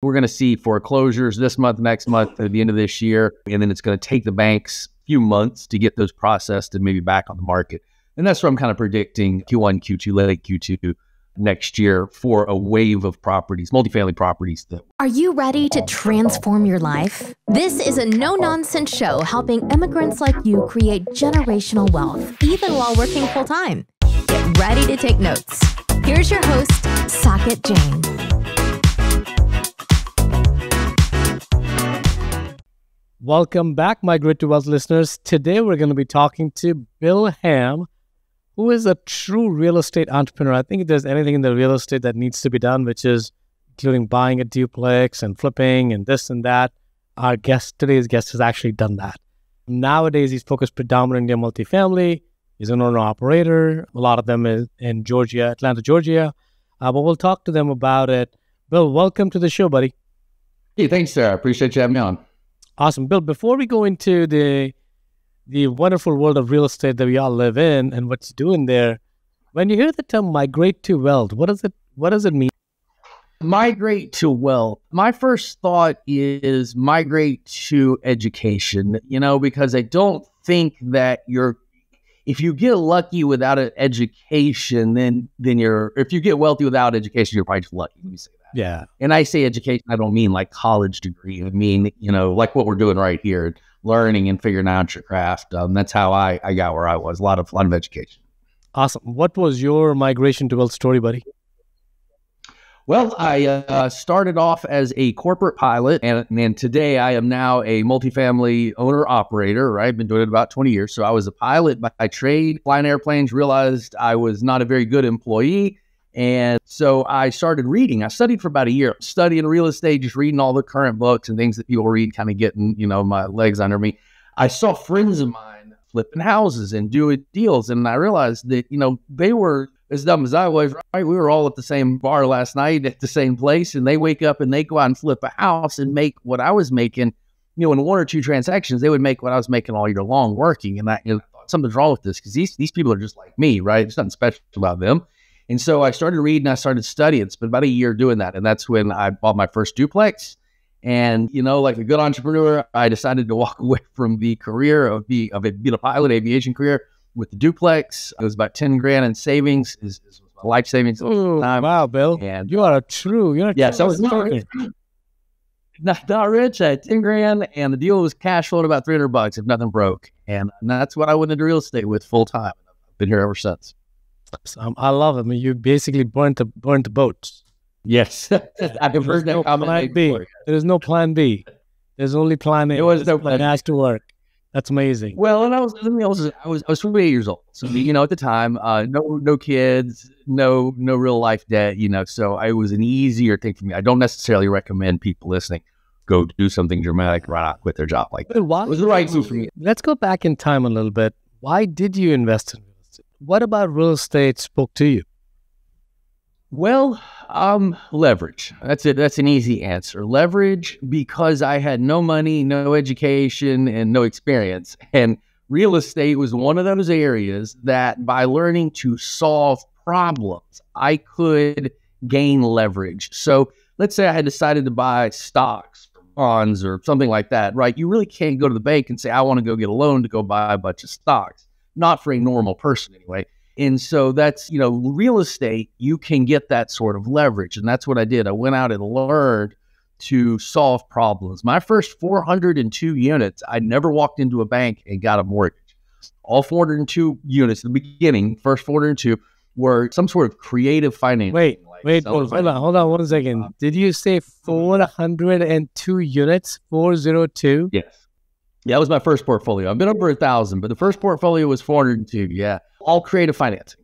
We're going to see foreclosures this month, next month, at the end of this year. And then it's going to take the banks a few months to get those processed and maybe back on the market. And that's what I'm kind of predicting Q1, Q2, late Q2 next year for a wave of properties, multifamily properties. Are you ready to transform your life? This is a no-nonsense show helping immigrants like you create generational wealth, even while working full-time. Get ready to take notes. Here's your host, Saket Jain. Welcome back, Migrate to Wealth listeners. Today, we're going to be talking to Bill Ham, who is a true real estate entrepreneur. I think if there's anything in the real estate that needs to be done, which is including buying a duplex and flipping and this and that, our guest, today's guest, has actually done that. Nowadays, he's focused predominantly on multifamily. He's an owner-operator. A lot of them is in Georgia, Atlanta, Georgia. But we'll talk to them about it. Bill, welcome to the show, buddy. Hey, thanks, sir. I appreciate you having me on. Awesome. Bill, before we go into the wonderful world of real estate that we all live in and what's doing there, when you hear the term migrate to wealth, what does it mean? Migrate to wealth. My first thought is migrate to education, because I don't think that if you get lucky without an education, if you get wealthy without education, you're probably just lucky. Let me say. Yeah. And I say education, I don't mean like college degree. I mean, like what we're doing right here, learning and figuring out your craft. That's how I got where I was. A lot of education. Awesome. What was your migration to wealth story, buddy? Well, I started off as a corporate pilot, and today I am now a multifamily owner-operator, right? I've been doing it about 20 years. So I was a pilot by trade, flying airplanes, realized I was not a very good employee. And so I started reading. I studied for about a year, studying real estate, just reading all the current books and things that people read, kind of getting, my legs under me. I saw friends of mine flipping houses and doing deals. And I realized that, they were as dumb as I was, right? We were all at the same bar last night at the same place. And they wake up and they go out and flip a house and make what I was making, in one or two transactions, they would make what I was making all year long working. And I thought something's wrong with this because these people are just like me, right? There's nothing special about them. And so I started reading, I started studying. It's been about a year doing that. And that's when I bought my first duplex. And, like a good entrepreneur, I decided to walk away from the career of a pilot aviation career with the duplex. It was about 10 grand in savings. It was my life savings. Ooh, wow, Bill. And you are a true. Yes, I was not rich. I had 10 grand and the deal was cash flow at about $300 if nothing broke. And that's what I went into real estate with full time. I've been here ever since. I love it. I mean, you basically burnt the boat. Yes. I've heard that comment before. There is no plan B. There's only plan A. It was no plan A. It has to work. That's amazing. Well, and I was 28 years old. So, at the time, no kids, no real life debt, so it was an easier thing for me. I don't necessarily recommend people listening go do something dramatic right out, quit their job like that. It was the right move for me. Let's go back in time a little bit. Why did you invest in? What about real estate spoke to you? Well, leverage. That's it. That's an easy answer. Leverage, because I had no money, no education, and no experience. And real estate was one of those areas that by learning to solve problems, I could gain leverage. So let's say I had decided to buy stocks or bonds or something like that, right? You really can't go to the bank and say, I want to go get a loan to go buy a bunch of stocks. Not for a normal person anyway. And so that's, real estate, you can get that sort of leverage. And that's what I did. I went out and learned to solve problems. My first 402 units, I never walked into a bank and got a mortgage. All 402 units in the beginning, first 402, were some sort of creative financing. Wait, hold on 1 second. Did you say 402 units, 402? Yes. Yeah, that was my first portfolio. I've been over 1,000, but the first portfolio was 402. Yeah, all creative financing.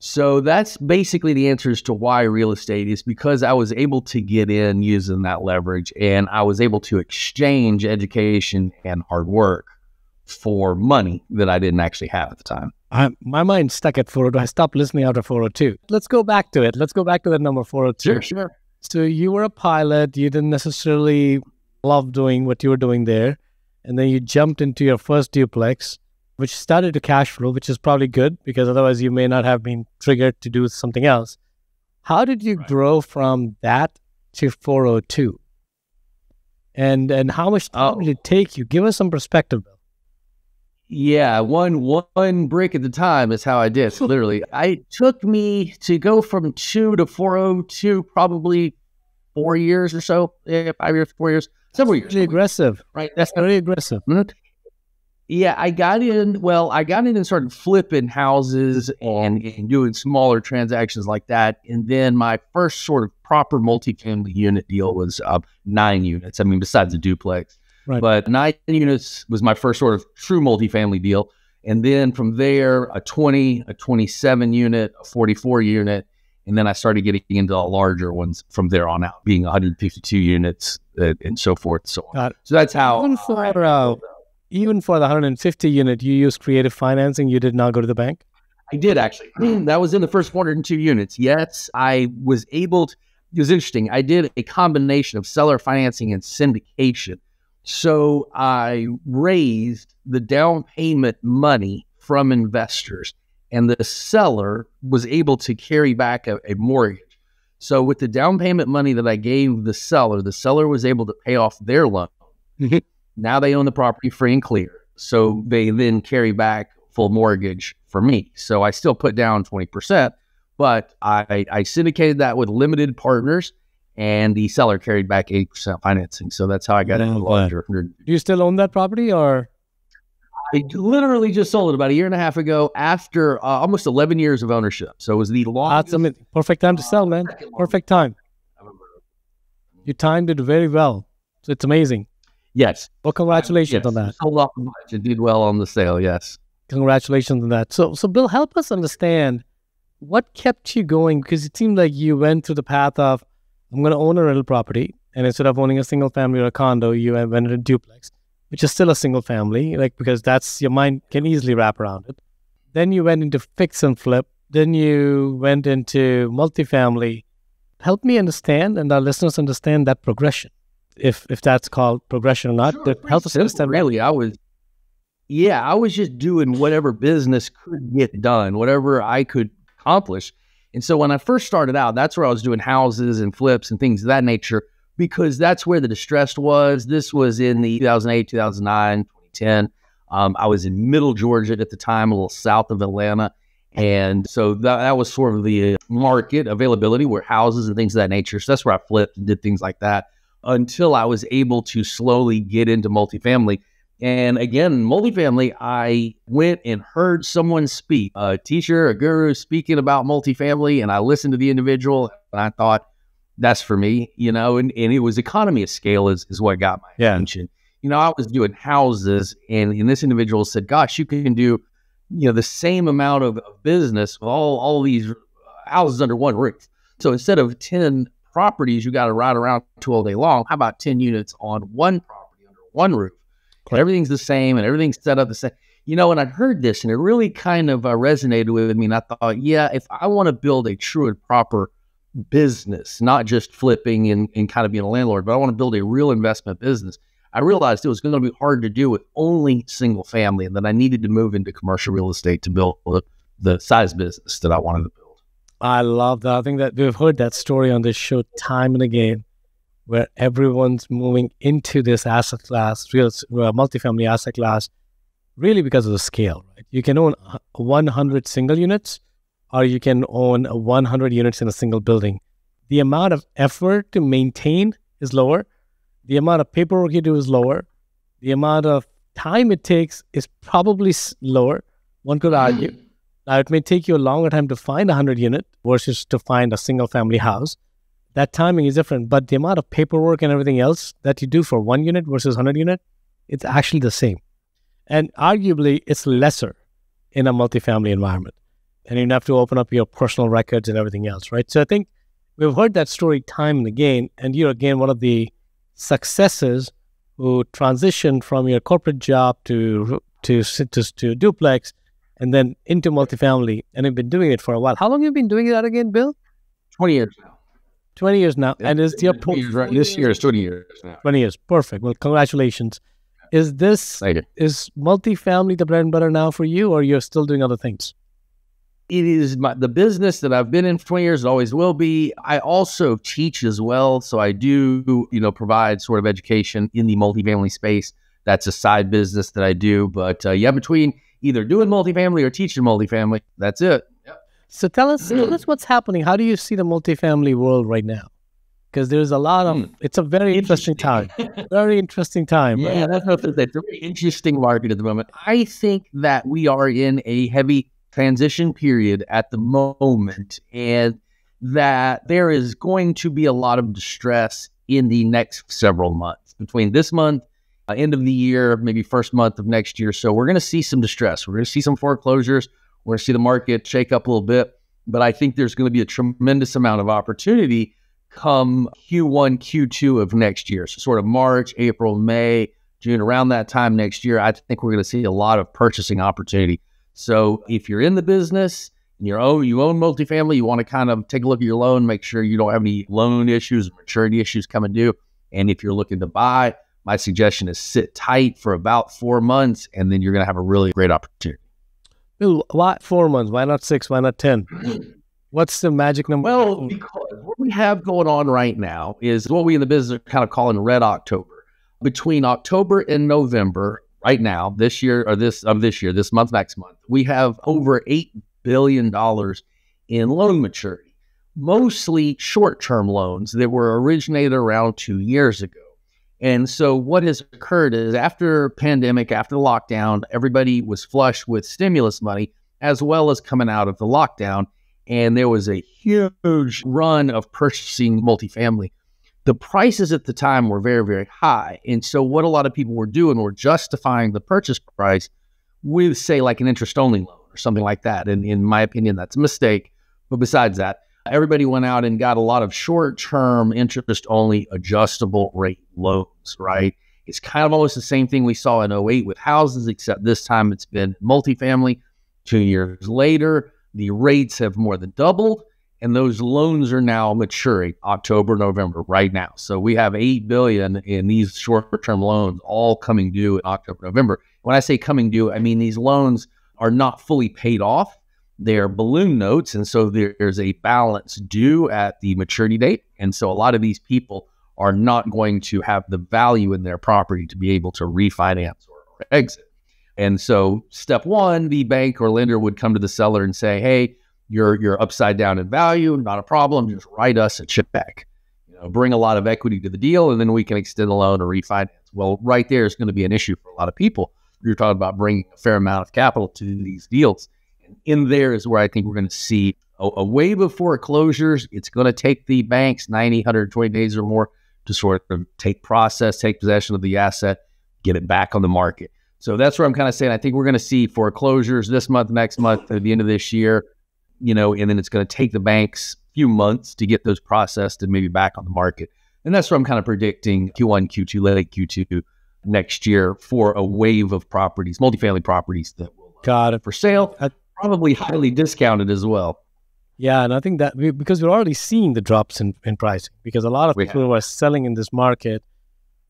So that's basically the answers to why real estate is because I was able to get in using that leverage, and I was able to exchange education and hard work for money that I didn't actually have at the time. My mind stuck at 402. I stopped listening after 402. Let's go back to it. Let's go back to that number 402. Sure. So you were a pilot. You didn't necessarily love doing what you were doing there. And then you jumped into your first duplex, which started to cash flow, which is probably good because otherwise you may not have been triggered to do something else. How did you grow from that to 402? And how much time did it take you? Give us some perspective. Yeah, one brick at a time is how I did, literally. It took me to go from 2 to 402 probably 4 years or so, 5 years, 4 years, several years. Really aggressive, right? That's really aggressive. Mm-hmm. Yeah, I got in and started flipping houses and doing smaller transactions like that. And then my first sort of proper multifamily unit deal was 9 units. I mean, besides the duplex, right? But 9 units was my first sort of true multifamily deal. And then from there, a 20, a 27 unit, a 44 unit. And then I started getting into larger ones from there on out, being 152 units and so forth. So, so that's how. Even for the 150 unit, you used creative financing. You did not go to the bank? I did, actually. That was in the first 402 units. Yes, I was able to. It was interesting. I did a combination of seller financing and syndication. So I raised the down payment money from investors, and the seller was able to carry back a mortgage. So with the down payment money that I gave the seller was able to pay off their loan. Now they own the property free and clear. So they then carry back full mortgage for me. So I still put down 20%, but I syndicated that with limited partners, and the seller carried back 80% financing. So that's how I got into larger. Do you still own that property, or? I literally just sold it about 1.5 years ago after almost 11 years of ownership. So it was the longest. Perfect time to sell, man. Perfect time. You timed it very well. So it's amazing. Yes. Well, congratulations on that. So much. You did well on the sale, yes. Congratulations on that. So Bill, help us understand what kept you going, because it seemed like you went through the path of, I'm going to own a rental property, and instead of owning a single family or a condo, you went into a duplex, which is still a single family, like, because that's, your mind can easily wrap around it. Then you went into fix and flip. Then you went into multifamily. Help me understand, and our listeners understand, that progression. If that's called progression or not, sure, help us understand. Really, I was just doing whatever business could get done, whatever I could accomplish. And so when I first started out, that's where I was doing houses and flips and things of that nature, because that's where the distress was. This was in the 2008, 2009, 2010. I was in Middle Georgia at the time, a little south of Atlanta. And so that was sort of the market availability, where houses and things of that nature. So that's where I flipped and did things like that, until I was able to slowly get into multifamily. And again, multifamily, I went and heard someone speak, a teacher, a guru speaking about multifamily, and I listened to the individual, and I thought, that's for me, you know, and it was economy of scale is what got my attention. You know, I was doing houses, and this individual said, gosh, you can do, you know, the same amount of business with all these houses under one roof. So instead of 10 properties you got to ride around to all day long, how about 10 units on one property under one roof? And everything's the same, and everything's set up the same. You know, and I heard this, and it really kind of resonated with me. And I thought, yeah, if I want to build a true and proper business, not just flipping and kind of being a landlord, but I want to build a real investment business, I realized it was going to be hard to do with only single family, and that I needed to move into commercial real estate to build the size business that I wanted to build. I love that. I think that we've heard that story on this show time and again, where everyone's moving into this asset class, real multifamily asset class, really because of the scale. Right? You can own 100 single units, or you can own 100 units in a single building. The amount of effort to maintain is lower. The amount of paperwork you do is lower. The amount of time it takes is probably lower, one could argue. Now, it may take you a longer time to find a 100 unit versus to find a single family house. That timing is different, but the amount of paperwork and everything else that you do for 1 unit versus 100 unit, it's actually the same. And arguably, it's lesser in a multifamily environment. And you have to open up your personal records and everything else, right? So I think we've heard that story time and again, and you're again one of the successes who transitioned from your corporate job to duplex, and then into multifamily, and have been doing it for a while. How long have you been doing that again, Bill? 20 years now. 20 years now. And is your this year is 20 years now. 20 years. Perfect. Well, congratulations. Is this, is multifamily the bread and butter now for you, or you're still doing other things? It is the business that I've been in for 20 years, always will be. I also teach as well. So I do, provide sort of education in the multifamily space. That's a side business that I do. But between either doing multifamily or teaching multifamily, that's it. Yep. So tell us what's happening. How do you see the multifamily world right now? Because there's a lot of, it's a very interesting time. Very interesting time. Yeah, that's a very interesting market at the moment. I think that we are in a heavy transition period at the moment, and that there is going to be a lot of distress in the next several months, between this month, end of the year, maybe first month of next year. So we're going to see some distress. We're going to see some foreclosures. We're going to see the market shake up a little bit. But I think there's going to be a tremendous amount of opportunity come Q1, Q2 of next year. So sort of March, April, May, June, around that time next year, I think we're going to see a lot of purchasing opportunity. So if you're in the business and you own multifamily, you want to kind of take a look at your loan, make sure you don't have any loan issues, maturity issues coming due. And if you're looking to buy, my suggestion is sit tight for about 4 months, and then you're going to have a really great opportunity. Bill, why 4 months? Why not 6? Why not 10? What's the magic number? Well, because what we have going on right now is what we in the business are kind of calling Red October. Between October and November, right now, this year or this month, next month, we have over $8 billion in loan maturity, mostly short-term loans that were originated around 2 years ago. And so what has occurred is after pandemic, after lockdown, everybody was flush with stimulus money, as well as coming out of the lockdown. And there was a huge run of purchasing multifamily. The prices at the time were very, very high. And so what a lot of people were doing were justifying the purchase price with, say, like an interest-only loan or something like that. And in my opinion, that's a mistake. But besides that, everybody went out and got a lot of short-term interest-only adjustable rate loans, right? It's kind of almost the same thing we saw in 2008 with houses, except this time it's been multifamily. 2 years later, the rates have more than doubled. And those loans are now maturing October, November, right now. So we have $8 billion in these short-term loans all coming due in October, November. When I say coming due, I mean these loans are not fully paid off. They're balloon notes, and so there's a balance due at the maturity date. And so a lot of these people are not going to have the value in their property to be able to refinance or exit. And so step one, the bank or lender would come to the seller and say, hey, you're upside down in value, not a problem. Just write us a check. Bring a lot of equity to the deal, and then we can extend the loan or refinance. Well, right there is going to be an issue for a lot of people. You're talking about bringing a fair amount of capital to these deals. And in there is where I think we're going to see a wave of foreclosures. It's going to take the banks 90, 120 days or more to sort of take possession of the asset, get it back on the market. So that's where I'm kind of saying I think we're going to see foreclosures this month, next month, at the end of this year. And then it's going to take the banks a few months to get those processed and maybe back on the market. And that's what I'm kind of predicting Q1, Q2, late Q2 next year for a wave of properties, multifamily properties that will got it for sale, probably highly discounted as well. Yeah, and I think that because we're already seeing the drops in pricing, because a lot of people who are selling in this market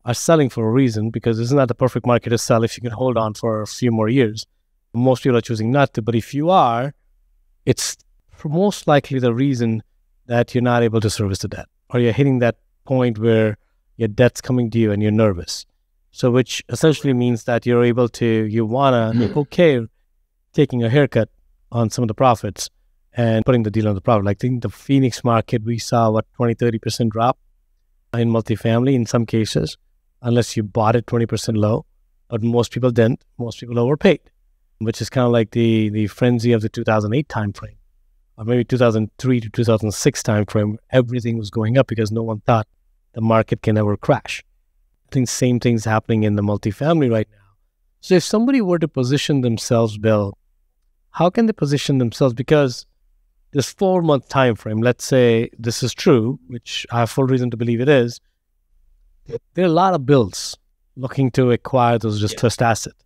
are selling for a reason, because it's not the perfect market to sell if you can hold on for a few more years. Most people are choosing not to, but if you are, it's most likely the reason that you're not able to service the debt, or you're hitting that point where your debt's coming due and you're nervous. So which essentially means that you're able to, you want to okay taking a haircut on some of the profits and putting the deal on the profit. Like in the Phoenix market, we saw what, 20, 30% drop in multifamily in some cases, unless you bought it 20% low, but most people didn't. Most people overpaid, which is kind of like the frenzy of the 2008 timeframe, or maybe 2003 to 2006 timeframe. Everything was going up because no one thought the market can ever crash. I think same thing's happening in the multifamily right now. So if somebody were to position themselves, Bill, how can they position themselves? Because this 4 month timeframe, let's say this is true, which I have full reason to believe it is, there are a lot of bills looking to acquire those distressed assets.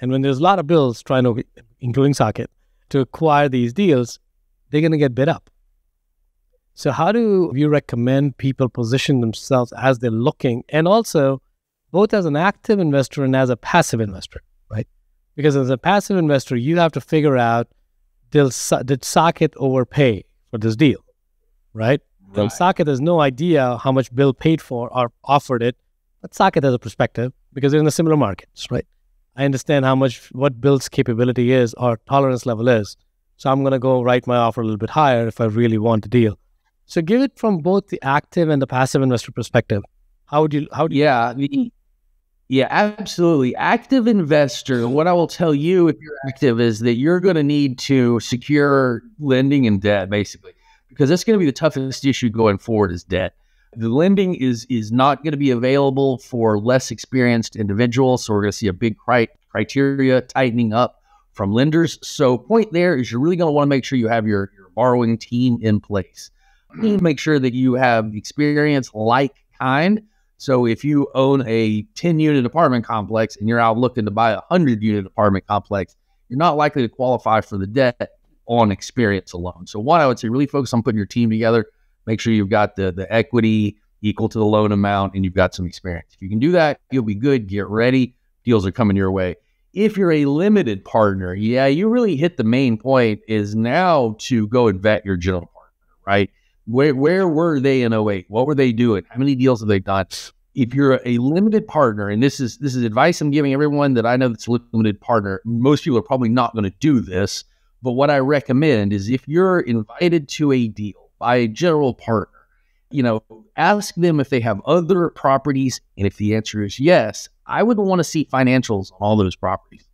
And when there's a lot of bills trying to, including Saket, to acquire these deals, they're going to get bid up. So how do you recommend people position themselves as they're looking, and also both as an active investor and as a passive investor, right? Because as a passive investor, you have to figure out, did Saket overpay for this deal, right? Right. Saket has no idea how much Bill paid for or offered it, but Saket has a perspective because they're in a similar markets, right? I understand how much, what Bill's capability is or tolerance level is. So I'm going to go write my offer a little bit higher if I really want the deal. So give it from both the active and the passive investor perspective. Yeah, absolutely. Active investor, what I will tell you if you're active is that you're going to need to secure lending and debt, basically, because that's going to be the toughest issue going forward is debt. The lending is not going to be available for less experienced individuals. So we're going to see a big criteria tightening up from lenders. So point there is you're really going to want to make sure you have your borrowing team in place. Make sure that you have experience like kind. So if you own a 10-unit apartment complex and you're out looking to buy a 100-unit apartment complex, you're not likely to qualify for the debt on experience alone. So one, I would say really focus on putting your team together. Make sure you've got the equity equal to the loan amount and you've got some experience. If you can do that, you'll be good. Get ready. Deals are coming your way. If you're a limited partner, yeah, you really hit the main point is now to go and vet your general partner, right? Where were they in 08? What were they doing? How many deals have they done? If you're a limited partner, and this is advice I'm giving everyone that I know that's a limited partner, most people are probably not going to do this, but what I recommend is if you're invited to a deal by a general partner, you know, ask them if they have other properties, and if the answer is yes, I would want to see financials on all those properties.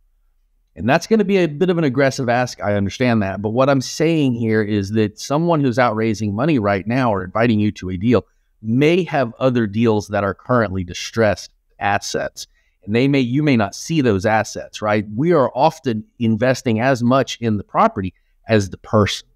And that's going to be a bit of an aggressive ask. I understand that. But what I'm saying here is that someone who's out raising money right now or inviting you to a deal may have other deals that are currently distressed assets. And you may not see those assets, right? We are often investing as much in the property as the person.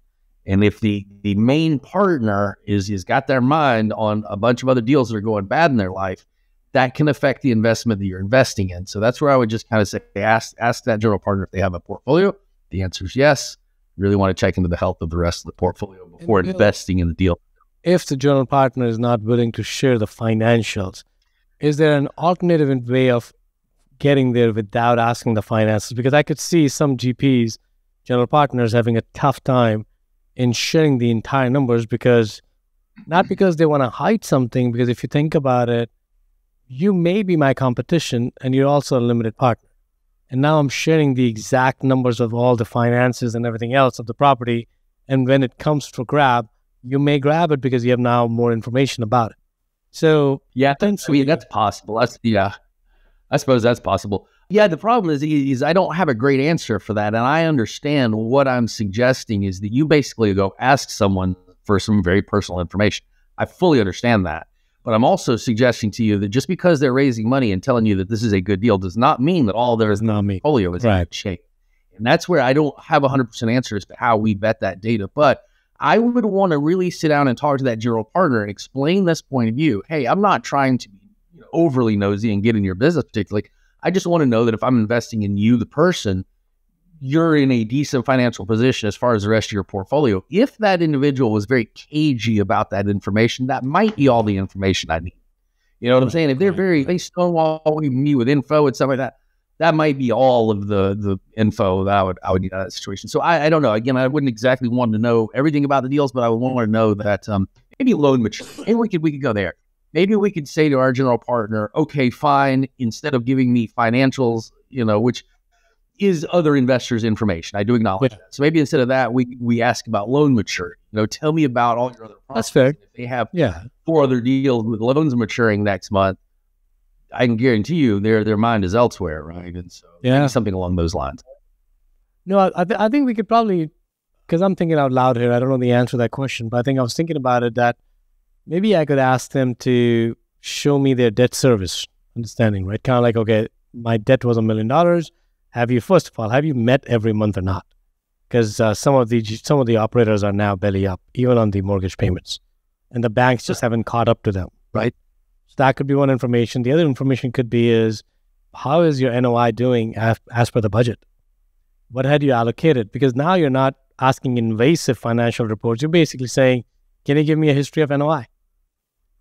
And if the main partner is got their mind on a bunch of other deals that are going bad in their life, that can affect the investment that you're investing in. So that's where I would just kind of say, ask that general partner if they have a portfolio. The answer is yes. You really want to check into the health of the rest of the portfolio before investing in the deal. If the general partner is not willing to share the financials, is there an alternative way of getting there without asking the finances? Because I could see some GPs, general partners, having a tough time in sharing the entire numbers because they want to hide something, because if you think about it, you may be my competition and you're also a limited partner. And now I'm sharing the exact numbers of all the finances and everything else of the property. And when it comes for grab, you may grab it because you have now more information about it. So yeah, that's possible. I suppose that's possible. Yeah, the problem is I don't have a great answer for that. And I understand what I'm suggesting is that you basically go ask someone for some very personal information. I fully understand that. But I'm also suggesting to you that just because they're raising money and telling you that this is a good deal does not mean that all there is in the portfolio is in good shape. And that's where I don't have 100% answer as to how we vet that data. But I would want to really sit down and talk to that general partner and explain this point of view. Hey, I'm not trying to be overly nosy and get in your business particularly. I just want to know that if I'm investing in you, the person, you're in a decent financial position as far as the rest of your portfolio. If that individual was very cagey about that information, that might be all the information I need. You know what I'm saying? If they're they stonewall me with info and stuff like that, that might be all of the info that I would need out of that situation. So I don't know. Again, I wouldn't exactly want to know everything about the deals, but I would want to know that maybe loan maturity. Maybe we could go there. Maybe we could say to our general partner, okay, fine, instead of giving me financials, you know, which is other investors' information. I do acknowledge that. So maybe instead of that, we ask about loan maturity. You know, tell me about all your other problems. That's fair. If they have 4 other deals with loans maturing next month, I can guarantee you their mind is elsewhere, right? And so something along those lines. No, I think we could probably, because I'm thinking out loud here, I don't know the answer to that question, but I think I was thinking about it that maybe I could ask them to show me their debt service understanding, right? Kind of like, okay, my debt was $1 million. First of all, have you met every month or not? Because some of the operators are now belly up, even on the mortgage payments. And the banks just haven't caught up to them, right? So that could be one information. The other information could be is, how is your NOI doing as per the budget? What had you allocated? Because now you're not asking invasive financial reports. You're basically saying, can you give me a history of NOI,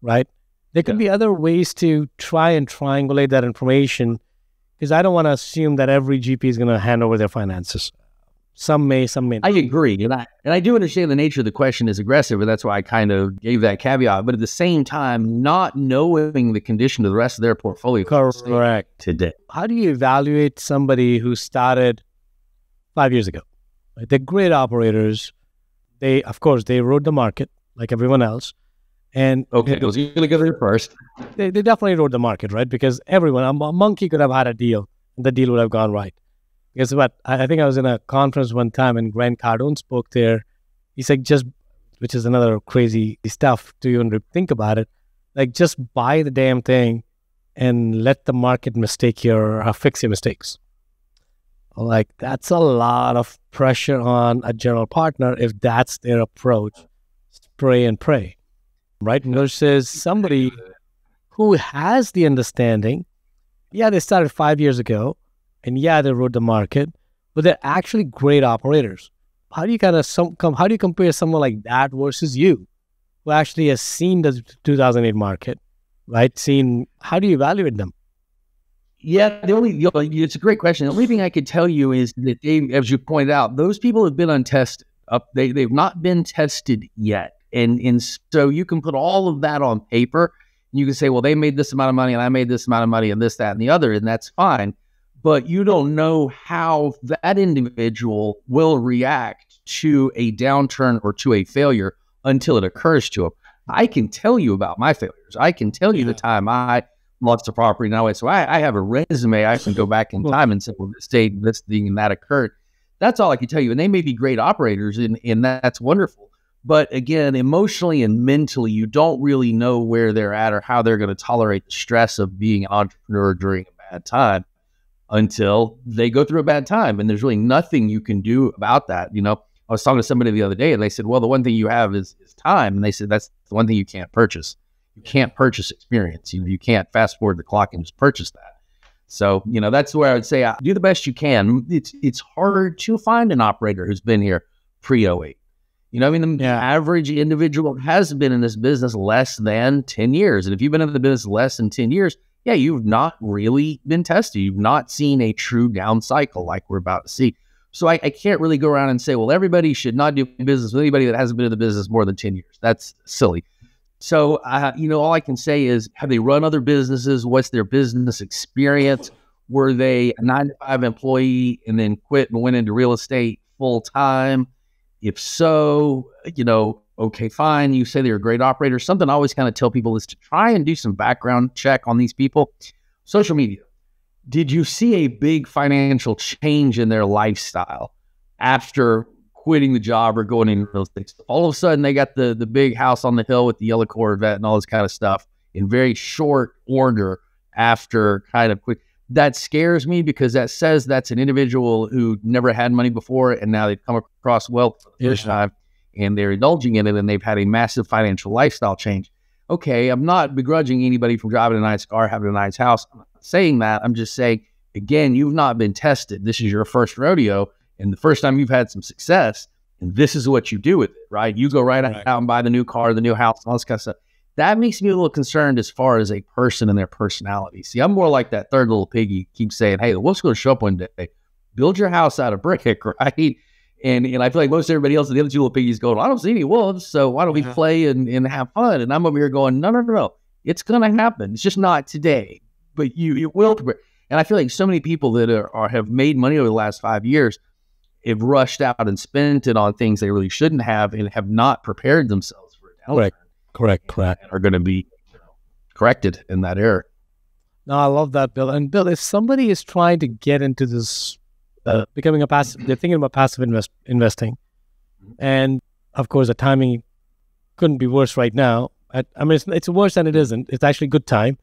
right? There could be other ways to try and triangulate that information, because I don't want to assume that every GP is going to hand over their finances. Some may, some may not. I agree. And I do understand the nature of the question is aggressive, and that's why I kind of gave that caveat. But at the same time, not knowing the condition of the rest of their portfolio. Correct. Today. How do you evaluate somebody who started 5 years ago? Right? They're great operators. They, of course, they rode the market like everyone else. And okay, those are going to go there first. They definitely rode the market, right? Because everyone, a monkey could have had a deal, and the deal would have gone right. Guess what? I think I was in a conference one time and Grant Cardone spoke there. He's like, just, which is another crazy stuff to even think about it. Like, just buy the damn thing and let the market mistake your, fix your mistakes. Like, that's a lot of pressure on a general partner if that's their approach. Spray and pray, right? Versus somebody who has the understanding. Yeah, they started 5 years ago. And yeah, they rode the market, but they're actually great operators. How do you kind of how do you compare someone like that versus you, who actually has seen the 2008 market, right? How do you evaluate them? Yeah, it's a great question. The only thing I could tell you is that they, as you pointed out, those people have been untested. They've not been tested yet, and so you can put all of that on paper. And you can say, well, they made this amount of money, and I made this amount of money, and this, that, and the other, and that's fine. But you don't know how that individual will react to a downturn or to a failure until it occurs to them. I can tell you about my failures. I can tell you the time I lost a property. Now, so I have a resume. I can go back in time and say, well, this date, this thing, and that occurred. That's all I can tell you. And they may be great operators, and that's wonderful. But again, emotionally and mentally, you don't really know where they're at or how they're going to tolerate the stress of being an entrepreneur during a bad time, until they go through a bad time. And there's really nothing you can do about that. You know, I was talking to somebody the other day and they said, well, the one thing you have is time. And they said, that's the one thing you can't purchase. You can't purchase experience. You know, you can't fast forward the clock and just purchase that. So, you know, that's where I would say do the best you can. It's hard to find an operator who's been here pre-08. You know, I mean, the average individual has been in this business less than 10 years. And if you've been in the business less than 10 years, yeah, you've not really been tested. You've not seen a true down cycle like we're about to see. So I can't really go around and say, well, everybody should not do business with anybody that hasn't been in the business more than 10 years. That's silly. So, you know, all I can say is, have they run other businesses? What's their business experience? Were they a 9-to-5 employee and then quit and went into real estate full time? If so, you know, okay, fine. You say they're a great operator. Something I always kind of tell people is to try and do some background check on these people. Social media. Did you see a big financial change in their lifestyle after quitting the job or going into real estate? All of a sudden, they got the big house on the hill with the yellow Corvette and all this kind of stuff in very short order after kind of quit. That scares me because that says that's an individual who never had money before and now they've come across wealth for the first time. And they're indulging in it, and they've had a massive financial lifestyle change. Okay, I'm not begrudging anybody from driving a nice car, having a nice house. I'm not saying that. I'm just saying, again, you've not been tested. This is your first rodeo, and the first time you've had some success, and this is what you do with it, right? You go right out and buy the new car, the new house, all this kind of stuff. That makes me a little concerned as far as a person and their personality. See, I'm more like that third little piggy keeps saying, hey, the wolf's going to show up one day. Build your house out of brick, right? And I feel like most everybody else, the other two little piggies going, I don't see any wolves, so why don't we play and have fun? And I'm over here going, no. It's going to happen. It's just not today, but it will. And I feel like so many people that have made money over the last 5 years have rushed out and spent it on things they really shouldn't have and have not prepared themselves for a downturn. Correct. And are going to be corrected in that error. No, I love that, Bill. And Bill, if somebody is trying to get into this, becoming a passive, they're thinking about passive investing. And of course, the timing couldn't be worse right now. I mean, it's worse than it isn't. It's actually good time,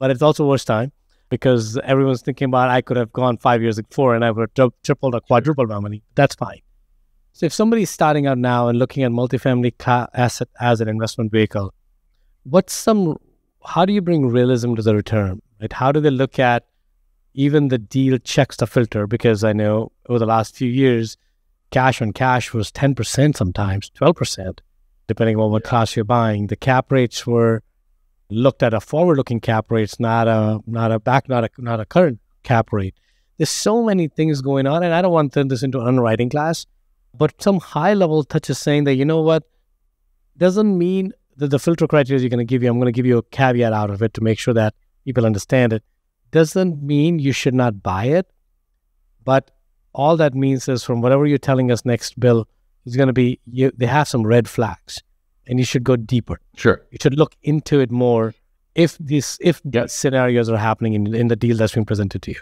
but it's also worse time because everyone's thinking about, I could have gone 5 years before and I would have tripled or quadrupled my money. That's fine. So if somebody's starting out now and looking at multifamily asset as an investment vehicle, how do you bring realism to the return? Right? How do they look at even the deal checks the filter? Because I know over the last few years, cash on cash was 10%, sometimes 12%, depending on what class you're buying. The cap rates were looked at, a forward-looking cap rates, not a current cap rate. There's so many things going on, and I don't want to turn this into an underwriting class, but some high-level touch is saying that, you know what, doesn't mean that the filter criteria you're going to give you, I'm going to give you a caveat out of it to make sure that people understand it, doesn't mean you should not buy it, but all that means is from whatever you're telling us next, Bill, is going to be, they have some red flags, and you should go deeper. Sure. You should look into it more if these scenarios are happening in the deal that's being presented to you.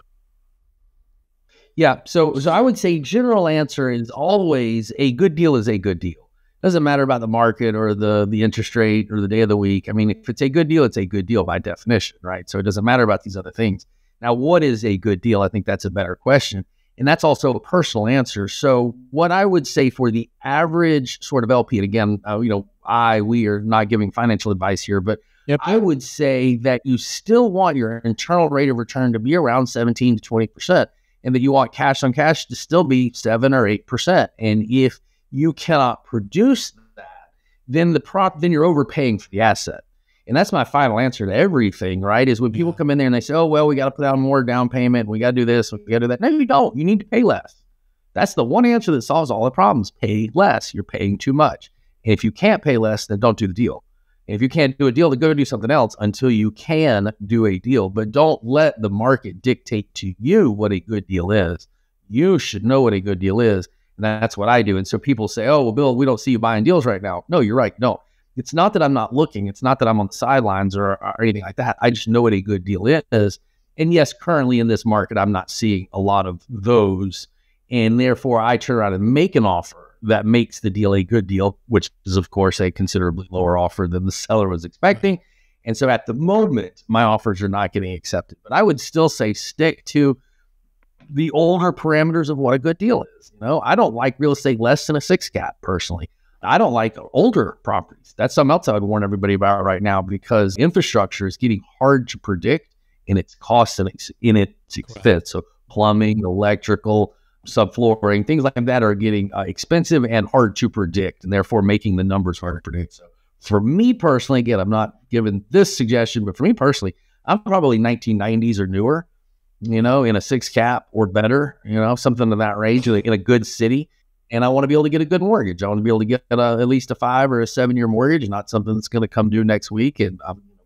Yeah, so I would say general answer is always a good deal is a good deal. Doesn't matter about the market or the interest rate or the day of the week. I mean, if it's a good deal by definition, right? So it doesn't matter about these other things. Now, what is a good deal? I think that's a better question. And that's also a personal answer. So what I would say for the average sort of LP, and again, we are not giving financial advice here, but yep. I would say that you still want your internal rate of return to be around 17 to 20%. And that you want cash on cash to still be 7 or 8%. And if you cannot produce that, then then you're overpaying for the asset. And that's my final answer to everything, right? Is when people come in there and they say, oh, well, we got to put down more down payment. We got to do this. We got to do that. No, you don't. You need to pay less. That's the one answer that solves all the problems. Pay less. You're paying too much. And if you can't pay less, then don't do the deal. And if you can't do a deal, then go do something else until you can do a deal. But don't let the market dictate to you what a good deal is. You should know what a good deal is. And that's what I do. And so people say, oh, well, Bill, we don't see you buying deals right now. No, you're right. No, it's not that I'm not looking. It's not that I'm on the sidelines or anything like that. I just know what a good deal is. And yes, currently in this market, I'm not seeing a lot of those. And therefore, I turn around and make an offer that makes the deal a good deal, which is, of course, a considerably lower offer than the seller was expecting. And so at the moment, my offers are not getting accepted. But I would still say stick to the older parameters of what a good deal is. You know, I don't like real estate less than a 6 cap personally. I don't like older properties. That's something else I would warn everybody about right now, because infrastructure is getting hard to predict in its costs and its expense. So plumbing, electrical, subflooring, things like that are getting expensive and hard to predict, and therefore making the numbers hard to predict. So for me personally, again, I'm not giving this suggestion, but for me personally, I'm probably 1990s or newer, you know, in a 6 cap or better, you know, something in that range, in a good city. And I want to be able to get a good mortgage. I want to be able to get at least a 5 or a 7 year mortgage, not something that's going to come due next week and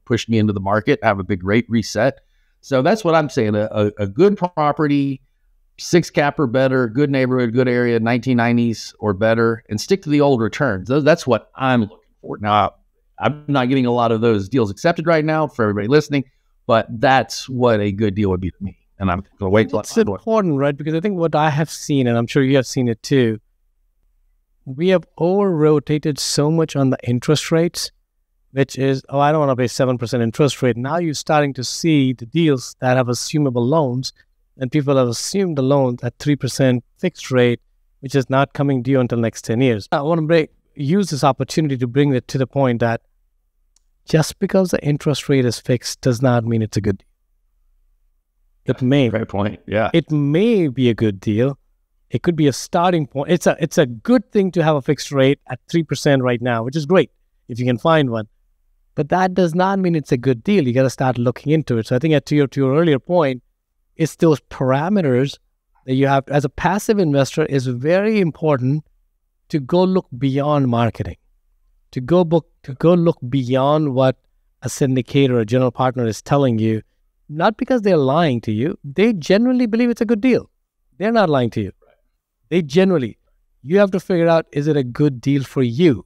push me into the market, have a big rate reset. So that's what I'm saying. A good property, 6 cap or better, good neighborhood, good area, 1990s or better, and stick to the old returns. That's what I'm looking for. Now, I'm not getting a lot of those deals accepted right now for everybody listening, but that's what a good deal would be to me. And I'm going to wait till it's important, right? Because I think what I have seen, and I'm sure you have seen it too, we have over-rotated so much on the interest rates, which is, oh, I don't want to pay 7% interest rate. Now you're starting to see the deals that have assumable loans, and people have assumed the loans at 3% fixed rate, which is not coming due until next 10 years. I want to use this opportunity to bring it to the point that just because the interest rate is fixed does not mean it's a good deal. It may. Great point. Yeah. It may be a good deal. It could be a starting point. It's a good thing to have a fixed rate at 3% right now, which is great if you can find one. But that does not mean it's a good deal. You got to start looking into it. So I think to your earlier point, it's those parameters that you have as a passive investor is very important to go look beyond marketing, to go look beyond what a syndicator, a general partner is telling you. Not because they're lying to you. They genuinely believe it's a good deal. They're not lying to you. They generally, you have to figure out, is it a good deal for you?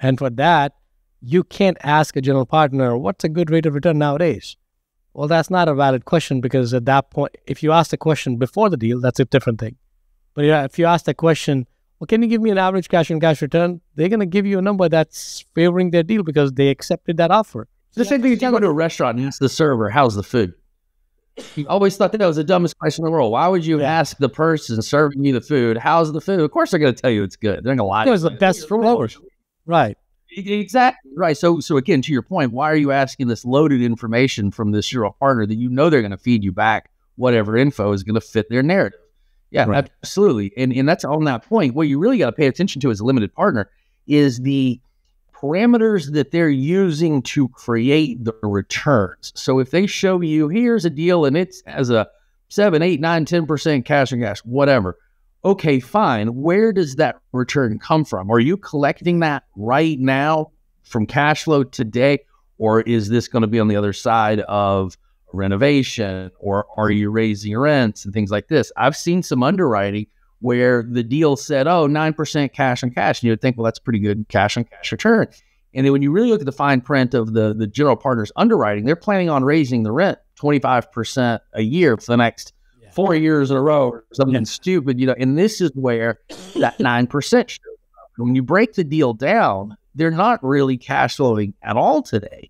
And for that, you can't ask a general partner, what's a good rate of return nowadays? Well, that's not a valid question, because at that point, if you ask the question before the deal, that's a different thing. But if you ask the question, well, can you give me an average cash on cash return? They're going to give you a number that's favoring their deal because they accepted that offer. The same thing, you go to a restaurant and ask the server, how's the food? You always thought that was the dumbest question in the world. Why would you ask the person serving you the food, how's the food? Of course they're going to tell you it's good. They're going to lie. It was the best food. Right. Exactly. Right. So again, to your point, why are you asking this loaded information from this serial partner that you know they're going to feed you back whatever info is going to fit their narrative? Yeah, right. Absolutely. And that's on that point. What you really got to pay attention to as a limited partner is the parameters that they're using to create the returns. So if they show you, here's a deal and it's as a 7, 8, 9, 10% cash on cash, whatever. Okay, fine. Where does that return come from? Are you collecting that right now from cash flow today? Or is this going to be on the other side of renovation? Or are you raising rents and things like this? I've seen some underwriting where the deal said, oh, 9% cash on cash. And you would think, well, that's pretty good cash on cash return. And then when you really look at the fine print of the general partner's underwriting, they're planning on raising the rent 25% a year for the next 4 years in a row or something stupid, you know, and this is where that 9%, when you break the deal down, they're not really cash flowing at all today.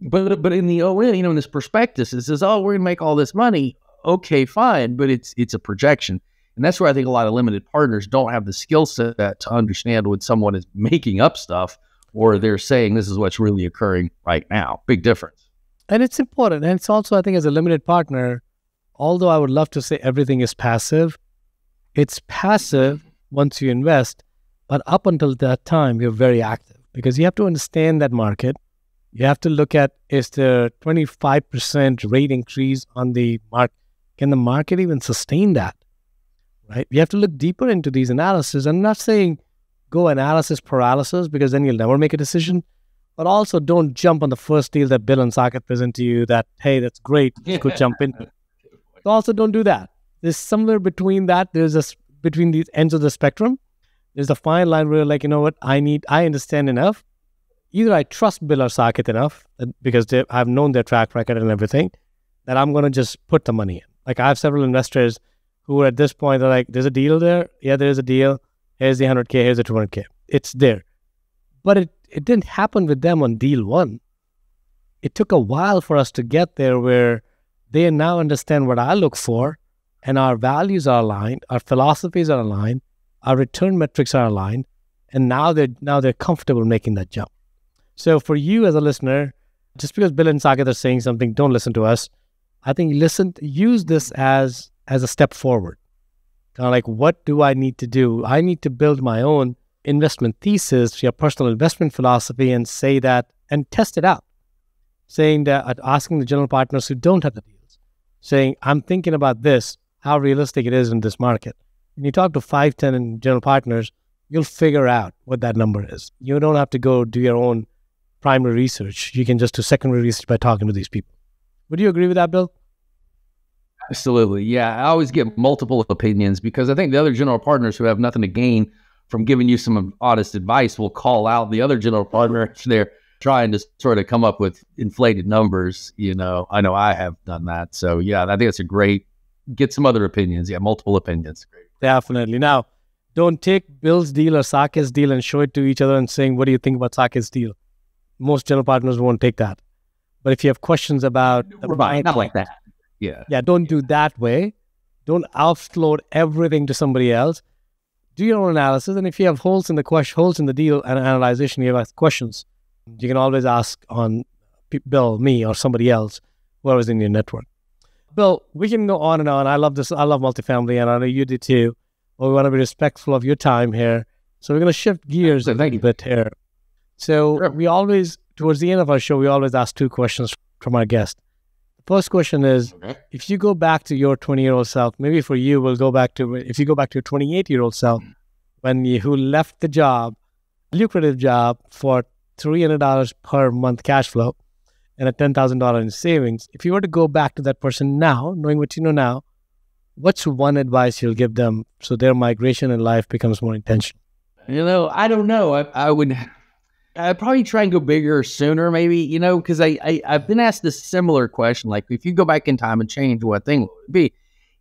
But in the ON, you know, in this prospectus, it says, oh, we're going to make all this money. Okay, fine. But it's a projection. And that's where I think a lot of limited partners don't have the skill set to understand when someone is making up stuff or they're saying this is what's really occurring right now. Big difference. And it's important. And it's also, I think, as a limited partner, although I would love to say everything is passive, it's passive once you invest. But up until that time, you're very active because you have to understand that market. You have to look at, is there 25% rate increase on the market? Can the market even sustain that? Right? You have to look deeper into these analyses. I'm not saying go analysis paralysis because then you'll never make a decision. But also don't jump on the first deal that Bill and Saket present to you that, hey, that's great, you could jump into it. Also don't do that. There's somewhere between that, there's a, between these ends of the spectrum, there's a fine line where you're like, you know what, I understand enough. Either I trust Bill or Saket enough because I've known their track record and everything that I'm going to just put the money in. Like I have several investors who are at this point, they're like, there's a deal there. Yeah, there's a deal. Here's the 100K, here's the 200K. It's there. But it didn't happen with them on deal one. It took a while for us to get there where they now understand what I look for and our values are aligned, our philosophies are aligned, our return metrics are aligned, and now they're comfortable making that jump. So for you as a listener, just because Bill and Saket are saying something, don't listen to us. I think use this as a step forward. Kind of like, what do I need to do? I need to build my own investment thesis, your personal investment philosophy, and say that and test it out. Saying that, asking the general partners who don't have the deals, saying, I'm thinking about this, how realistic it is in this market. When you talk to 5, 10 general partners, you'll figure out what that number is. You don't have to go do your own primary research. You can just do secondary research by talking to these people. Would you agree with that, Bill? Absolutely. Yeah. I always get multiple opinions because I think the other general partners who have nothing to gain from giving you some honest advice will call out the other general partner. They're trying to sort of come up with inflated numbers. You know I have done that. So yeah, I think it's a great, get some other opinions. Yeah. Multiple opinions. Great. Definitely. Now don't take Bill's deal or Saket's deal and show it to each other and saying, what do you think about Saket's deal? Most general partners won't take that. But if you have questions about not like that. Yeah. Yeah. Don't do that way. Don't offload everything to somebody else. Do your own analysis. And if you have holes in the holes in the deal and analyzation, you have questions, you can always ask on Bill, me, or somebody else, whoever's in your network. Bill, we can go on and on. I love this. I love multifamily, and I know you do too. But we want to be respectful of your time here. So we're going to shift gears a little bit here. So we always, towards the end of our show, we always ask 2 questions from our guest. First question is, if you go back to your 20-year-old self, maybe for you, if you go back to your 28-year-old self, who left the job, lucrative job for $300 per month cash flow and a $10,000 in savings, if you were to go back to that person now, knowing what you know now, what's one advice you'll give them so their migration in life becomes more intentional? You know, I don't know. I'd probably try and go bigger sooner, maybe, because I've been asked this similar question, like if you go back in time and change what thing would it be?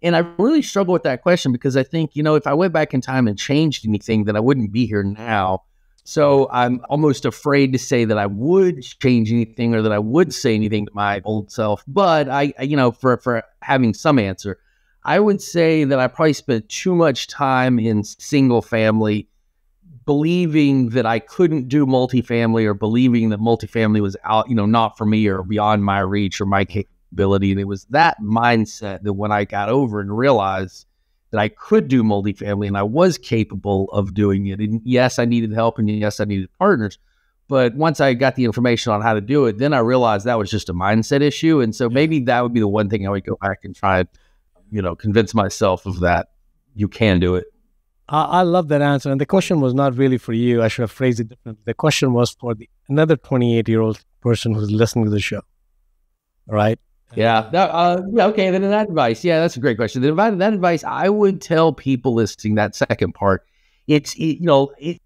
And I really struggle with that question because I think, if I went back in time and changed anything, then I wouldn't be here now. So I'm almost afraid to say that I would change anything or that I would say anything to my old self. But for having some answer, I would say that I probably spent too much time in single family believing that I couldn't do multifamily or believing that multifamily was out, not for me or beyond my reach or my capability. And it was that mindset that when I got over and realized that I could do multifamily and I was capable of doing it. And yes, I needed help and yes, I needed partners. But once I got the information on how to do it, then I realized that was just a mindset issue. And so maybe that would be the one thing I would go back and try and convince myself of that. You can do it. I love that answer. And the question was not really for you. I should have phrased it differently. The question was for another 28-year-old person who's listening to the show, right? Yeah. Okay. Then that advice. Yeah, that's a great question. That advice, I would tell people listening that second part. I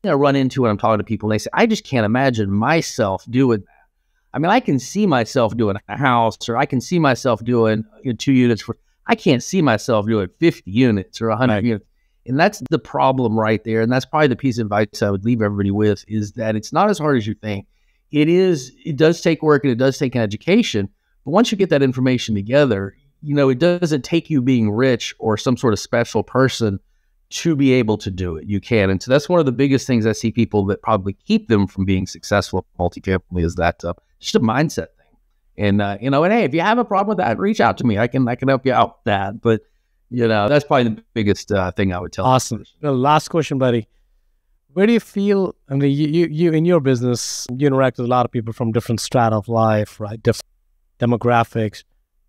run into when I'm talking to people and they say, I just can't imagine myself doing that. I mean, I can see myself doing a house, or I can see myself doing 2 units. I can't see myself doing 50 units or 100 right. units. And that's the problem right there. And that's probably the piece of advice I would leave everybody with, is that it's not as hard as you think. It does take work, and it does take an education. But once you get that information together, it doesn't take you being rich or some sort of special person to be able to do it. You can. And so that's one of the biggest things I see people that probably keep them from being successful at multifamily is that just a mindset thing. And, hey, if you have a problem with that, reach out to me. I can help you out with that. But, that's probably the biggest thing I would tell. Awesome. Well, last question, buddy. Where do you feel, I mean, you in your business, you interact with a lot of people from different strata of life, right? Different demographics.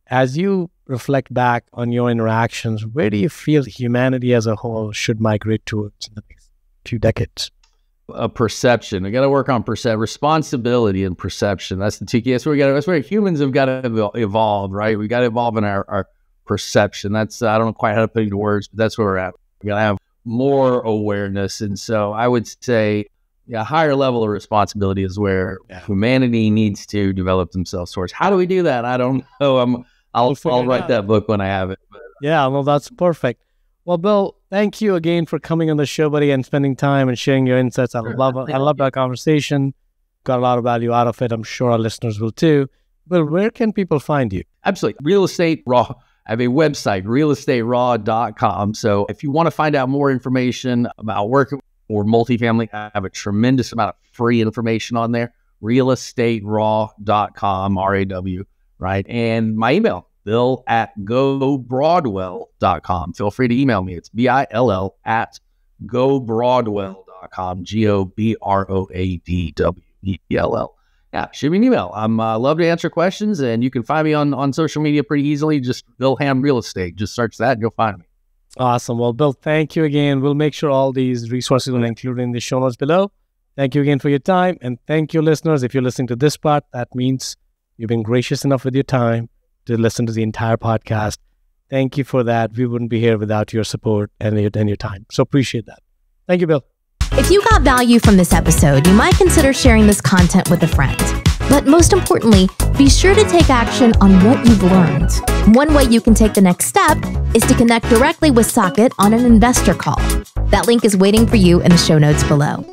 As you reflect back on your interactions, where do you feel humanity as a whole should migrate towards in the next 2 decades? Perception. I got to work on responsibility and perception. That's the TK. That's where humans have got to evolve, right? We got to evolve in our perception. That's, I don't know quite how to put it into words, but that's where we're at. We got to have more awareness. And so I would say a higher level of responsibility is where humanity needs to develop themselves towards. How do we do that? I don't know. I'll write that book when I have it. But, yeah, well, that's perfect. Well, Bill, thank you again for coming on the show, buddy, and spending time and sharing your insights. I love that conversation. Got a lot of value out of it. I'm sure our listeners will too. Bill, where can people find you? Absolutely. Real Estate Raw. I have a website, realestateraw.com. So if you want to find out more information about work or multifamily, I have a tremendous amount of free information on there. realestateraw.com, R-A-W. Right. And my email, bill@gobroadwell.com. Feel free to email me. It's bill@gobroadwell.com, GOBROADWELL. Yeah, shoot me an email. I love to answer questions, and you can find me on social media pretty easily. Just Bill Ham Real Estate. Just search that and you'll find me. Awesome. Well, Bill, thank you again. We'll make sure all these resources will include in the show notes below. Thank you again for your time, and thank you, listeners. If you're listening to this part, that means you've been gracious enough with your time to listen to the entire podcast. Thank you for that. We wouldn't be here without your support and your time. So appreciate that. Thank you, Bill. If you got value from this episode, you might consider sharing this content with a friend. But most importantly, be sure to take action on what you've learned. One way you can take the next step is to connect directly with Saket on an investor call. That link is waiting for you in the show notes below.